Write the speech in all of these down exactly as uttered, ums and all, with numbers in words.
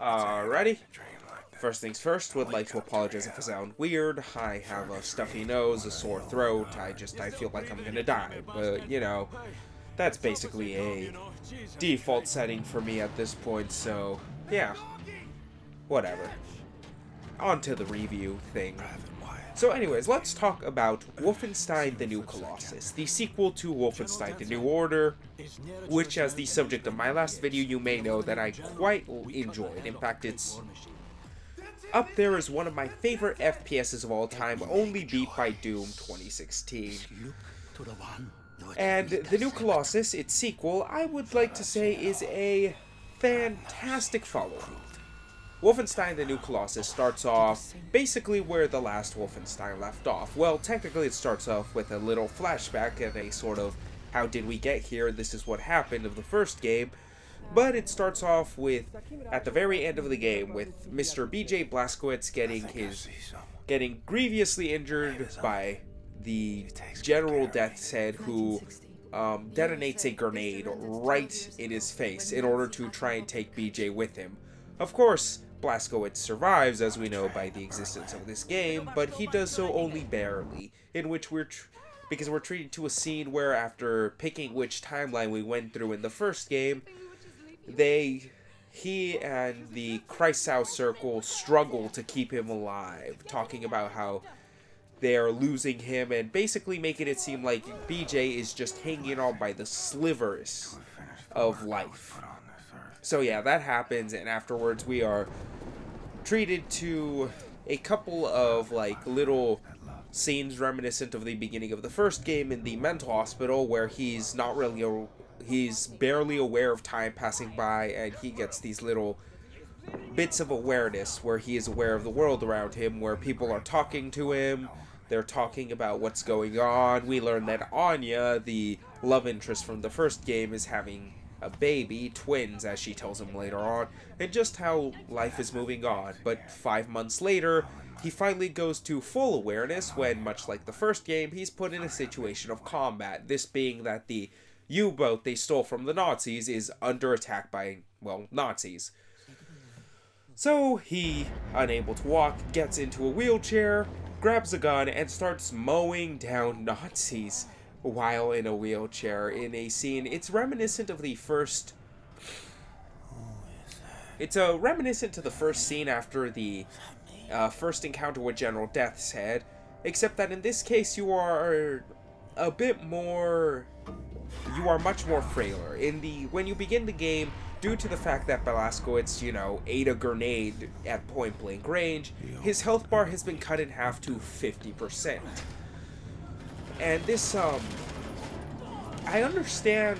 Alrighty. First things first, would like to apologize if I sound weird. I have a stuffy nose, a sore throat, I just, I feel like I'm gonna die. But, you know, that's basically a default setting for me at this point, so, yeah. Whatever. On to the review thing. So anyways, let's talk about Wolfenstein The New Colossus, the sequel to Wolfenstein The New Order, which as the subject of my last video you may know that I quite enjoyed. In fact, it's up there as one of my favorite F P Ses of all time, only beat by Doom twenty sixteen. And The New Colossus, its sequel, I would like to say is a fantastic follow-up. Wolfenstein The New Colossus starts off basically where the last Wolfenstein left off. Well, technically it starts off with a little flashback of a sort of how did we get here, this is what happened of the first game, but it starts off with, at the very end of the game, with Mister B J Blazkowicz getting his, getting grievously injured by the General Death's Head, who um, detonates a grenade right in his face in order to try and take B J with him. Of course, Blazkowicz survives, as we know by the existence of this game, but he does so only barely, in which we're tr because we're treated to a scene where, after picking which timeline we went through in the first game, they, he and the Kreisau Circle struggle to keep him alive, talking about how they're losing him and basically making it seem like B J is just hanging on by the slivers of life. So yeah, that happens, and afterwards we are treated to a couple of like little scenes reminiscent of the beginning of the first game in the mental hospital, where he's not really, a, he's barely aware of time passing by, and he gets these little bits of awareness where he is aware of the world around him, where people are talking to him, they're talking about what's going on. We learn that Anya, the love interest from the first game, is having a baby, twins, as she tells him later on, and just how life is moving on. But five months later, he finally goes to full awareness when, much like the first game, he's put in a situation of combat, this being that the U-boat they stole from the Nazis is under attack by, well, Nazis. So he, unable to walk, gets into a wheelchair, grabs a gun, and starts mowing down Nazis while in a wheelchair in a scene. It's reminiscent of the first it's a reminiscent to the first scene after the uh, first encounter with General Death's Head, except that in this case you are a bit more you are much more frailer in the when you begin the game, due to the fact that Blazkowicz, you know, ate a grenade at point blank range. His health bar has been cut in half to fifty percent. And this, um, I understand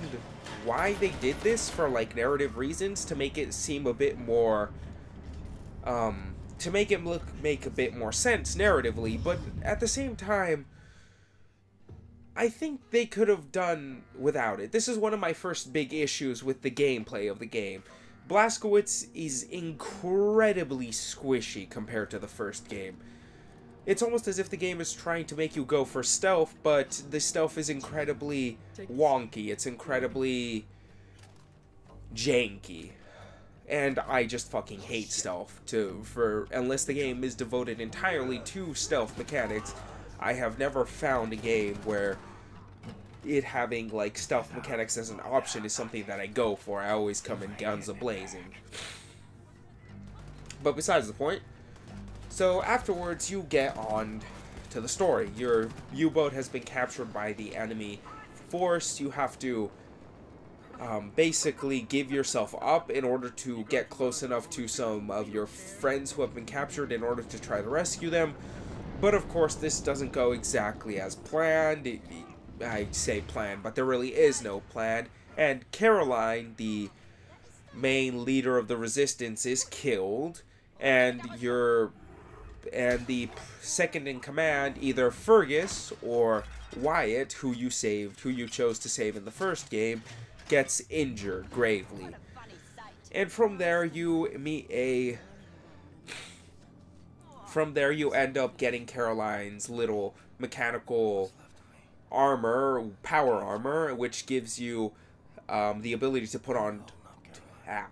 why they did this for, like, narrative reasons, to make it seem a bit more, um, to make it look, make a bit more sense narratively, but at the same time, I think they could have done without it. This is one of my first big issues with the gameplay of the game. Blazkowicz is incredibly squishy compared to the first game. It's almost as if the game is trying to make you go for stealth, but the stealth is incredibly wonky. It's incredibly janky. And I just fucking hate stealth, too. For unless the game is devoted entirely to stealth mechanics, I have never found a game where it having, like, stealth mechanics as an option is something that I go for. I always come in guns a-blazing. But besides the point, so afterwards, you get on to the story. Your U-boat has been captured by the enemy force. You have to um, basically give yourself up in order to get close enough to some of your friends who have been captured in order to try to rescue them. But of course, this doesn't go exactly as planned. It, I say planned, but there really is no plan. And Caroline, the main leader of the resistance, is killed. And your... and the second in command, either Fergus or Wyatt, who you saved, who you chose to save in the first game, gets injured gravely. And from there you meet a... From there you end up getting Caroline's little mechanical armor, power armor, which gives you um, the ability to put on... Ah,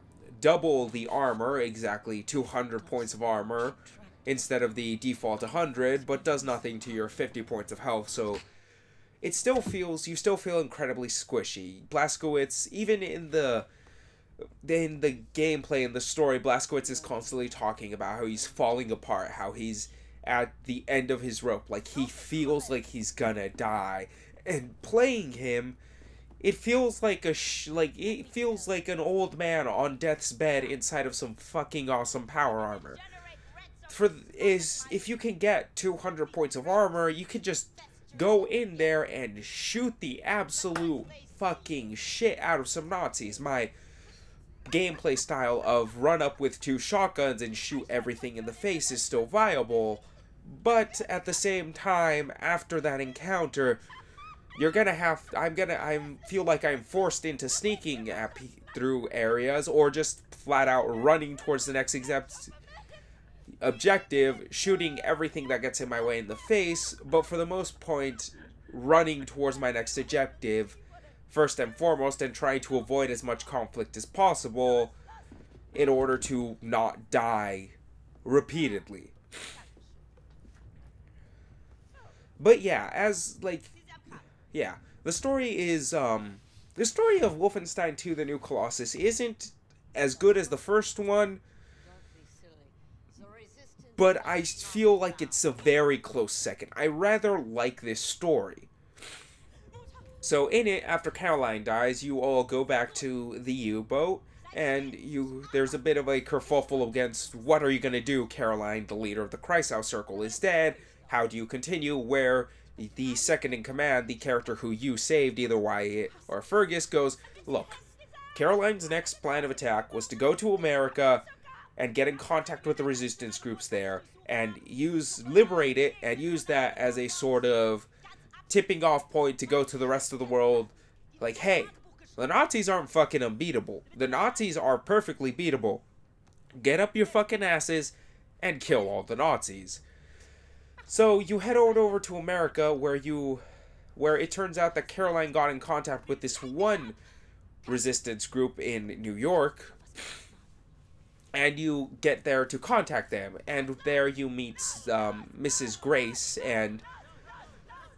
double the armor, exactly two hundred points of armor instead of the default one hundred, but does nothing to your fifty points of health, so it still feels, you still feel incredibly squishy. Blazkowicz, even in the in the gameplay and the story, Blazkowicz is constantly talking about how he's falling apart, how he's at the end of his rope, like he feels like he's gonna die. And playing him, it feels like a sh like it feels like an old man on death's bed inside of some fucking awesome power armor. For is if you can get two hundred points of armor, you can just go in there and shoot the absolute fucking shit out of some Nazis. My gameplay style of run up with two shotguns and shoot everything in the face is still viable, but at the same time, after that encounter, you're gonna have, I'm gonna, I'm feel like I'm forced into sneaking at, through areas, or just flat out running towards the next exact objective, shooting everything that gets in my way in the face, but for the most part, running towards my next objective first and foremost, and trying to avoid as much conflict as possible in order to not die repeatedly. But yeah, as like, yeah, the story is, um, the story of Wolfenstein two: The New Colossus isn't as good as the first one, but I feel like it's a very close second. I rather like this story. So in it, after Caroline dies, you all go back to the U-boat, and you there's a bit of a kerfuffle against what are you going to do, Caroline, the leader of the Kreisau Circle, is dead. How do you continue? Where the second-in-command, the character who you saved, either Wyatt or Fergus, goes, look, Caroline's next plan of attack was to go to America and get in contact with the resistance groups there and use liberate it and use that as a sort of tipping off point to go to the rest of the world, like, hey, the Nazis aren't fucking unbeatable. The Nazis are perfectly beatable. Get up your fucking asses and kill all the Nazis. So you head on over to America, where you, where it turns out that Caroline got in contact with this one resistance group in New York, and you get there to contact them, and there you meet um, Missus Grace and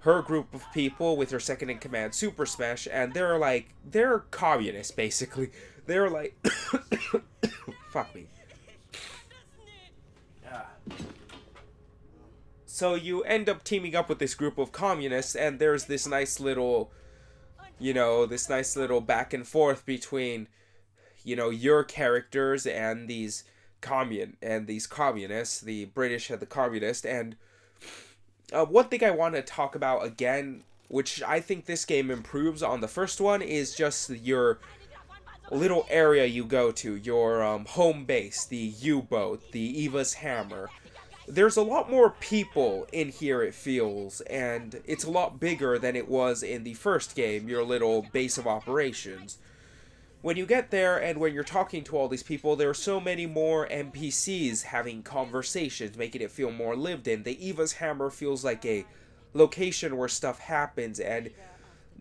her group of people with her second-in-command, Super Smash, and they're like, they're communists, basically. They're like, fuck me. So you end up teaming up with this group of communists, and there's this nice little, you know, this nice little back and forth between, you know, your characters and these commun and these communists, the British and the communists, and Uh, one thing I want to talk about again, which I think this game improves on the first one, is just your little area you go to, your um, home base, the U-boat, the Eva's Hammer. There's a lot more people in here, it feels, and it's a lot bigger than it was in the first game, your little base of operations. When you get there and when you're talking to all these people, there are so many more N P Cs having conversations, making it feel more lived in. The Eva's Hammer feels like a location where stuff happens, and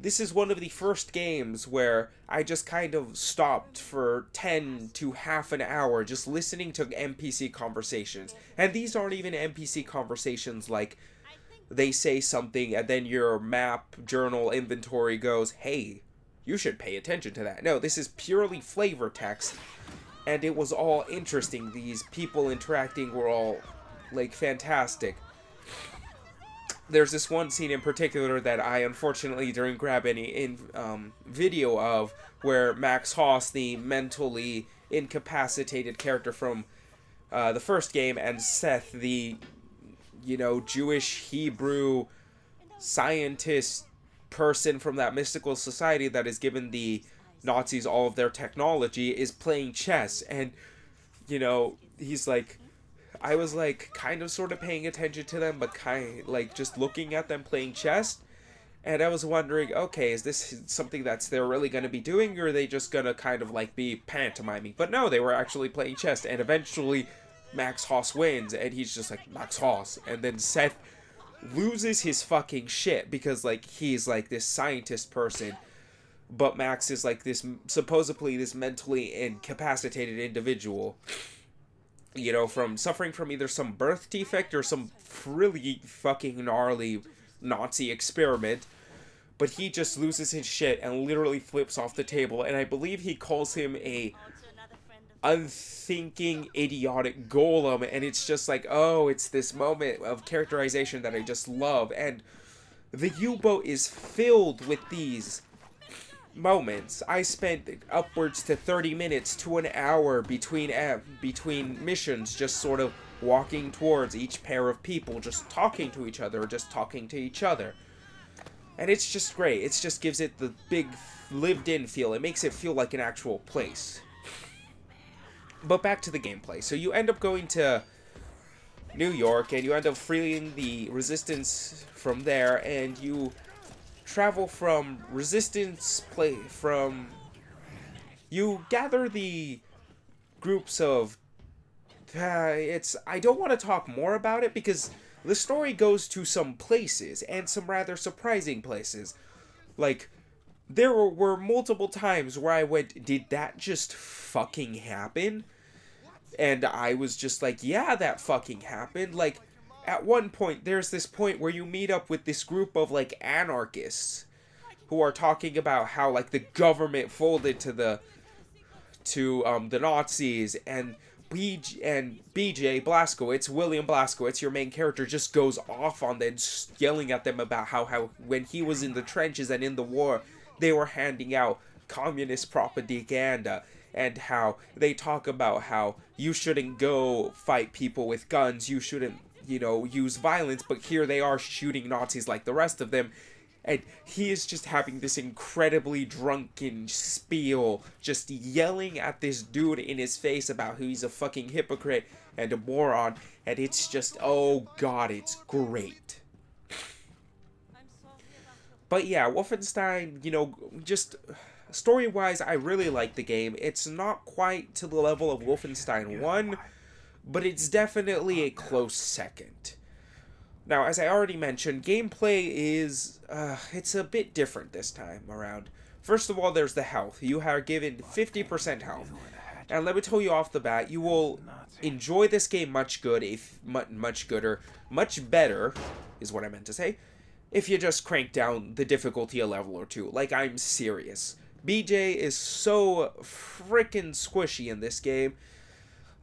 this is one of the first games where I just kind of stopped for ten to half an hour just listening to N P C conversations. And these aren't even N P C conversations like they say something and then your map, journal, inventory goes, hey, you should pay attention to that. No, this is purely flavor text, and it was all interesting. These people interacting were all, like, fantastic. There's this one scene in particular that I unfortunately didn't grab any in, um, video of, where Max Hass, the mentally incapacitated character from uh, the first game, and Seth, the, you know, Jewish Hebrew scientist person from that mystical society that has given the Nazis all of their technology, is playing chess. And you know, he's like, I was like kind of sort of paying attention to them, but kind like just looking at them playing chess, and I was wondering, okay, is this something that's they're really going to be doing, or are they just gonna kind of like be pantomiming? But no, they were actually playing chess, and eventually Max Hass wins, and he's just like, Max Hass. And then Seth loses his fucking shit because, like, he's like this scientist person but Max is like this supposedly this mentally incapacitated individual, you know, from suffering from either some birth defect or some really fucking gnarly Nazi experiment. But he just loses his shit and literally flips off the table, and I believe he calls him a unthinking, idiotic golem, and it's just like, oh, it's this moment of characterization that I just love, and the U-boat is filled with these moments. I spent upwards to thirty minutes to an hour between uh, between missions just sort of walking towards each pair of people, just talking to each other, just talking to each other. And it's just great. It just gives it the big lived-in feel. It makes it feel like an actual place. But back to the gameplay. So you end up going to New York, and you end up freeing the Resistance from there, and you travel from Resistance play from... You gather the groups of... Uh, it's... I don't want to talk more about it, because... the story goes to some places, and some rather surprising places. Like, there were multiple times where I went, did that just fucking happen? And I was just like, yeah, that fucking happened. Like, at one point, there's this point where you meet up with this group of, like, anarchists who are talking about how, like, the government folded to the, to, um, the Nazis, and... B J and B J Blazkowicz, William Blazkowicz, your main character, just goes off on them, yelling at them about how, how when he was in the trenches and in the war, they were handing out communist propaganda, and how they talk about how you shouldn't go fight people with guns, you shouldn't, you know, use violence, but here they are shooting Nazis like the rest of them. And he is just having this incredibly drunken spiel, just yelling at this dude in his face about who he's a fucking hypocrite and a moron. And it's just, oh god, it's great. But yeah, Wolfenstein, you know, just story-wise, I really like the game. It's not quite to the level of Wolfenstein one, but it's definitely a close second. Now, as I already mentioned, gameplay is, uh, it's a bit different this time around. First of all, there's the health. You are given fifty percent health. And let me tell you off the bat, you will enjoy this game much good, if much gooder, much better, is what I meant to say, if you just crank down the difficulty a level or two. Like, I'm serious. B J is so frickin' squishy in this game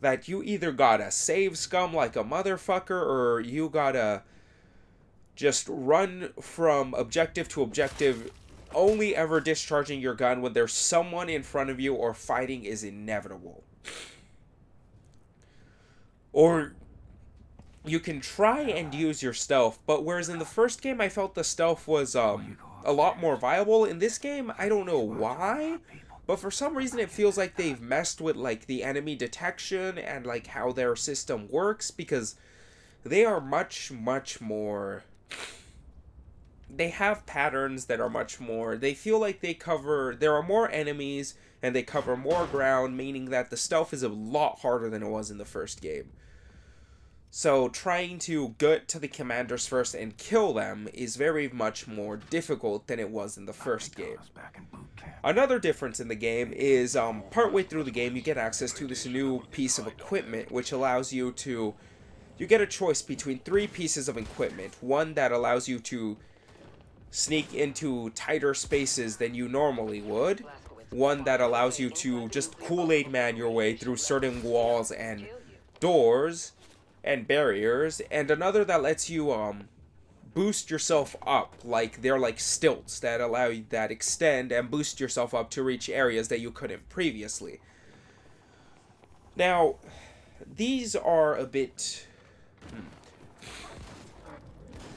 that you either gotta save scum like a motherfucker, or you gotta just run from objective to objective, only ever discharging your gun when there's someone in front of you or fighting is inevitable. Or you can try and use your stealth, but whereas in the first game I felt the stealth was um, a lot more viable, in this game I don't know why, but for some reason it feels like they've messed with like the enemy detection and like how their system works, because they are much much more... they have patterns that are much more... they feel like they cover... there are more enemies and they cover more ground, meaning that the stealth is a lot harder than it was in the first game. So trying to get to the commanders first and kill them is very much more difficult than it was in the first game. Another difference in the game is um, partway through the game you get access to this new piece of equipment, which allows you to... you get a choice between three pieces of equipment. One that allows you to sneak into tighter spaces than you normally would. One that allows you to just Kool-Aid man your way through certain walls and doors and barriers, and another that lets you um boost yourself up. Like, they're like stilts that allow you that extend and boost yourself up to reach areas that you couldn't previously. Now, these are a bit...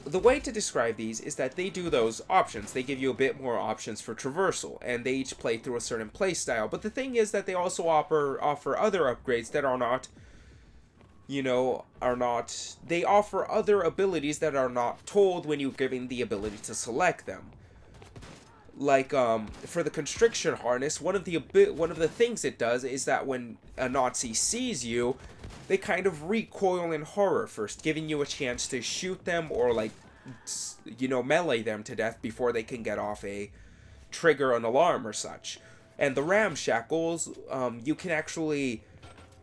the way to describe these is that they do those options. They give you a bit more options for traversal, and they each play through a certain play style. But the thing is that they also offer offer other upgrades that are not... you know, are not... they offer other abilities that are not told when you're given the ability to select them. Like, um, for the constriction harness, one of the one of the things it does is that when a Nazi sees you, they kind of recoil in horror first, giving you a chance to shoot them or, like, you know, melee them to death before they can get off a trigger an alarm or such. And the ramshackles, um, you can actually,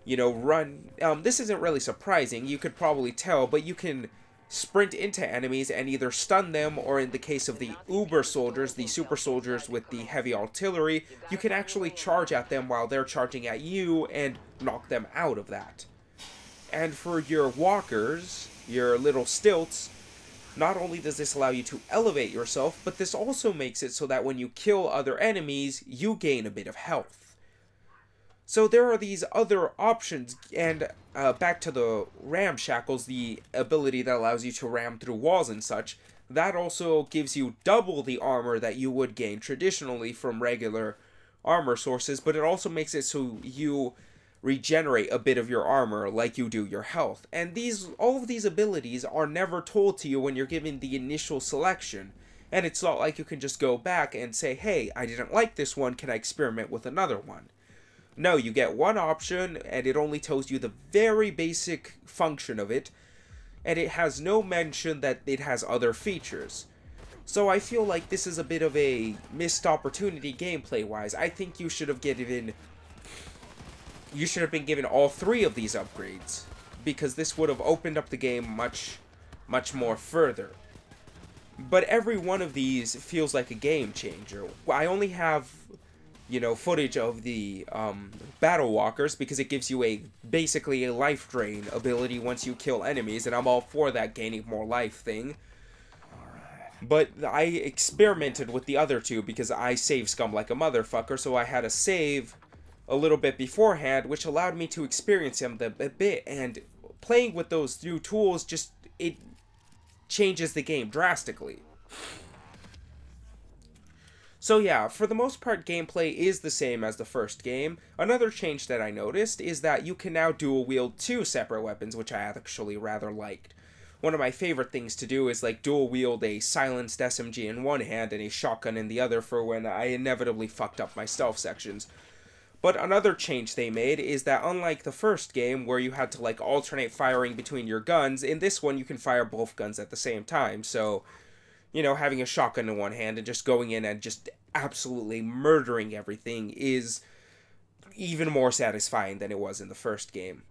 you know, run. Um, this isn't really surprising. You could probably tell, but you can sprint into enemies and either stun them, or in the case of the uber soldiers, the super soldiers with the heavy artillery, you can actually charge at them while they're charging at you and knock them out of that. And for your walkers, your little stilts, not only does this allow you to elevate yourself, but this also makes it so that when you kill other enemies, you gain a bit of health. So there are these other options, and uh, back to the ramshackles, the ability that allows you to ram through walls and such, that also gives you double the armor that you would gain traditionally from regular armor sources, but it also makes it so you regenerate a bit of your armor like you do your health. And these, all of these abilities are never told to you when you're given the initial selection, and it's not like you can just go back and say, hey, I didn't like this one, can I experiment with another one? No, you get one option and it only tells you the very basic function of it, and it has no mention that it has other features. So I feel like this is a bit of a missed opportunity gameplay wise. I think you should have given You should have been given all three of these upgrades, because this would have opened up the game much, much more further. But every one of these feels like a game changer. I only have, you know, footage of the um, battle walkers because it gives you a basically a life drain ability once you kill enemies, and I'm all for that gaining more life thing. But I experimented with the other two because I save scum like a motherfucker, so I had a save a little bit beforehand, which allowed me to experience them a bit, and playing with those new tools just, it changes the game drastically. So yeah, for the most part, gameplay is the same as the first game. Another change that I noticed is that you can now dual wield two separate weapons, which I actually rather liked. One of my favorite things to do is like dual wield a silenced S M G in one hand and a shotgun in the other for when I inevitably fucked up my stealth sections. But another change they made is that unlike the first game where you had to like alternate firing between your guns, in this one you can fire both guns at the same time. So, you know, having a shotgun in one hand and just going in and just absolutely murdering everything is even more satisfying than it was in the first game.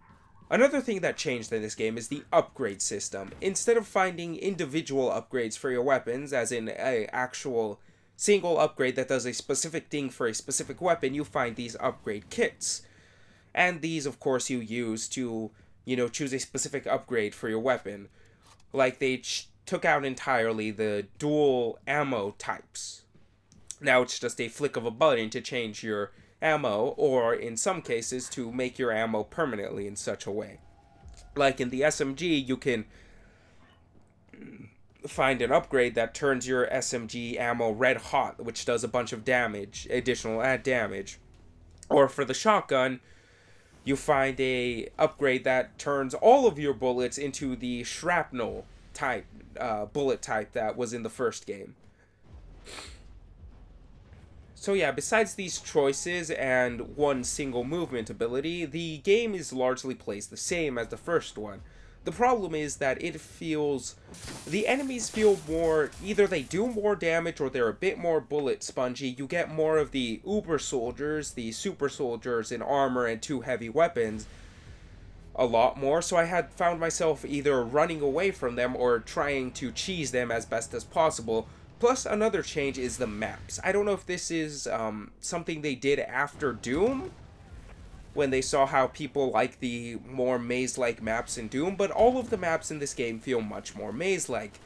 Another thing that changed in this game is the upgrade system. Instead of finding individual upgrades for your weapons, as in a actual single upgrade that does a specific thing for a specific weapon, you find these upgrade kits. And these, of course, you use to, you know, choose a specific upgrade for your weapon. Like, they ch took out entirely the dual ammo types. Now it's just a flick of a button to change your ammo, or in some cases, to make your ammo permanently in such a way. Like in the S M G, you can find an upgrade that turns your S M G ammo red hot, which does a bunch of damage, additional add damage. Or for the shotgun, you find a upgrade that turns all of your bullets into the shrapnel type, uh, bullet type that was in the first game. So yeah, besides these choices and one single movement ability, the game is largely plays the same as the first one. The problem is that it feels, the enemies feel more, either they do more damage or they're a bit more bullet spongy. You get more of the uber soldiers, the super soldiers in armor and two heavy weapons a lot more. So I had found myself either running away from them or trying to cheese them as best as possible. Plus another change is the maps. I don't know if this is um, something they did after Doom, when they saw how people like the more maze-like maps in Doom, but all of the maps in this game feel much more maze-like.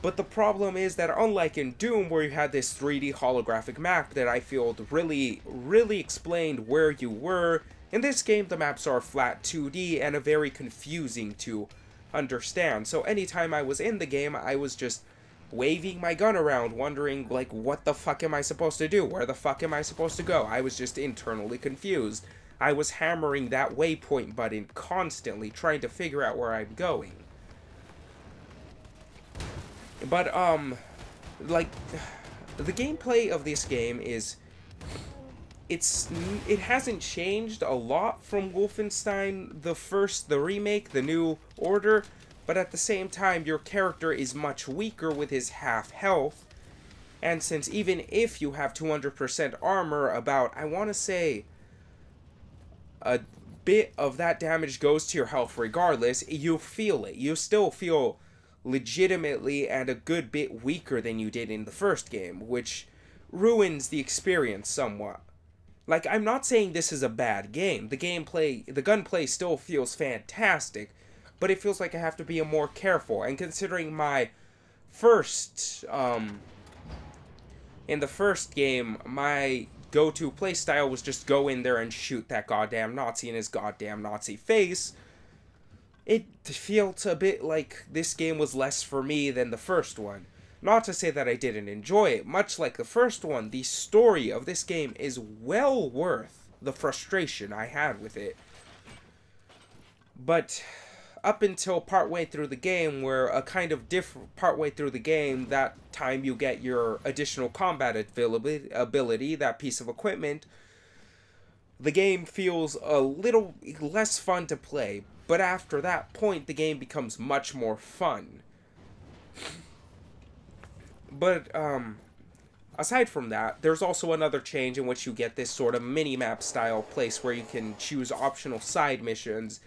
But the problem is that unlike in Doom, where you had this three D holographic map that I feel really, really explained where you were, in this game the maps are flat two D and are very confusing to understand. So anytime I was in the game, I was just waving my gun around, wondering, like, what the fuck am I supposed to do? Where the fuck am I supposed to go? I was just internally confused. I was hammering that waypoint button constantly, trying to figure out where I'm going. But, um, like, the gameplay of this game is, it's, it hasn't changed a lot from Wolfenstein the first, the remake, the New Order, but at the same time, your character is much weaker with his half health, And since even if you have two hundred percent armor, about, I want to say, a bit of that damage goes to your health regardless, you feel it. You still feel legitimately and a good bit weaker than you did in the first game, which ruins the experience somewhat. Like, I'm not saying this is a bad game. The gameplay, the gunplay still feels fantastic, but it feels like I have to be more careful. And considering my first, um, in the first game, my go-to playstyle was just go in there and shoot that goddamn Nazi in his goddamn Nazi face, it felt a bit like this game was less for me than the first one. Not to say that I didn't enjoy it. Much like the first one, the story of this game is well worth the frustration I had with it. But up until partway through the game, where a kind of different partway through the game, that time you get your additional combat ability, that piece of equipment, the game feels a little less fun to play. But after that point, the game becomes much more fun. But, um, aside from that, there's also another change in which you get this sort of mini-map style place where you can choose optional side missions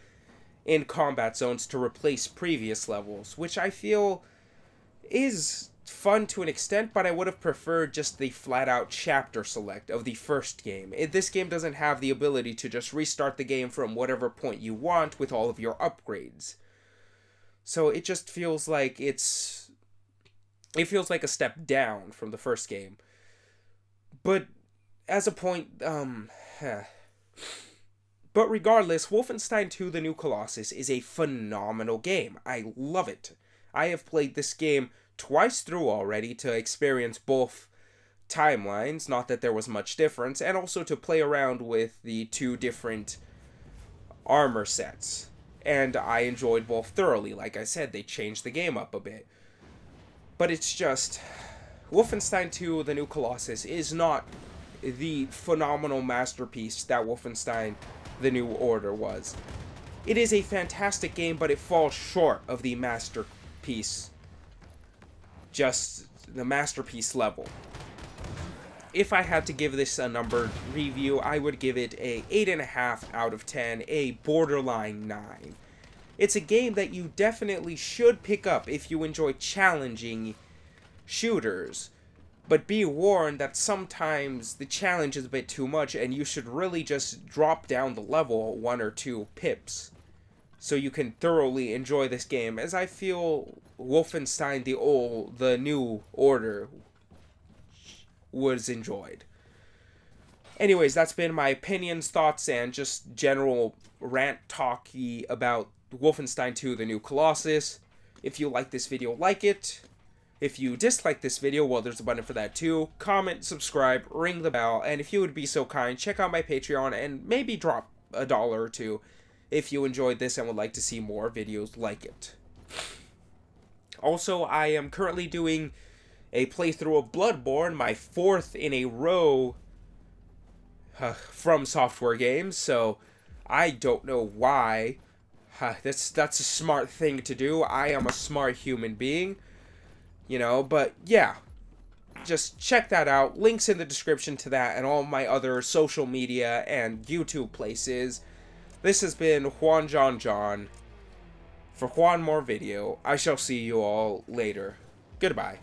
in combat zones to replace previous levels, which I feel is fun to an extent, but I would have preferred just the flat-out chapter select of the first game. It, this game doesn't have the ability to just restart the game from whatever point you want with all of your upgrades. So it just feels like it's... It feels like a step down from the first game. But as a point, um... but regardless, Wolfenstein two The New Colossus is a phenomenal game. I love it. I have played this game twice through already to experience both timelines, not that there was much difference, and also to play around with the two different armor sets. And I enjoyed both thoroughly. Like I said, they changed the game up a bit. But it's just, Wolfenstein two The New Colossus is not the phenomenal masterpiece that Wolfenstein The New Order was. It is a fantastic game, but it falls short of the masterpiece, just the masterpiece level. If I had to give this a numbered review, I would give it a eight point five out of ten, a borderline nine. It's a game that you definitely should pick up if you enjoy challenging shooters. But be warned that sometimes the challenge is a bit too much and you should really just drop down the level one or two pips, so you can thoroughly enjoy this game, as I feel Wolfenstein the old, the New Order was enjoyed. Anyways, that's been my opinions, thoughts, and just general rant talky about Wolfenstein two The New Colossus. If you like this video, like it. If you dislike this video, well, there's a button for that too. Comment, subscribe, ring the bell, and if you would be so kind, check out my Patreon and maybe drop a dollar or two if you enjoyed this and would like to see more videos like it. Also, I am currently doing a playthrough of Bloodborne, my fourth in a row uh, from software games, so I don't know why. Huh, that's that's a smart thing to do. I am a smart human being, you know, but yeah, just check that out. Links in the description to that and all my other social media and YouTube places. This has been Juan John Jaune. For Juan More Video, I shall see you all later. Goodbye.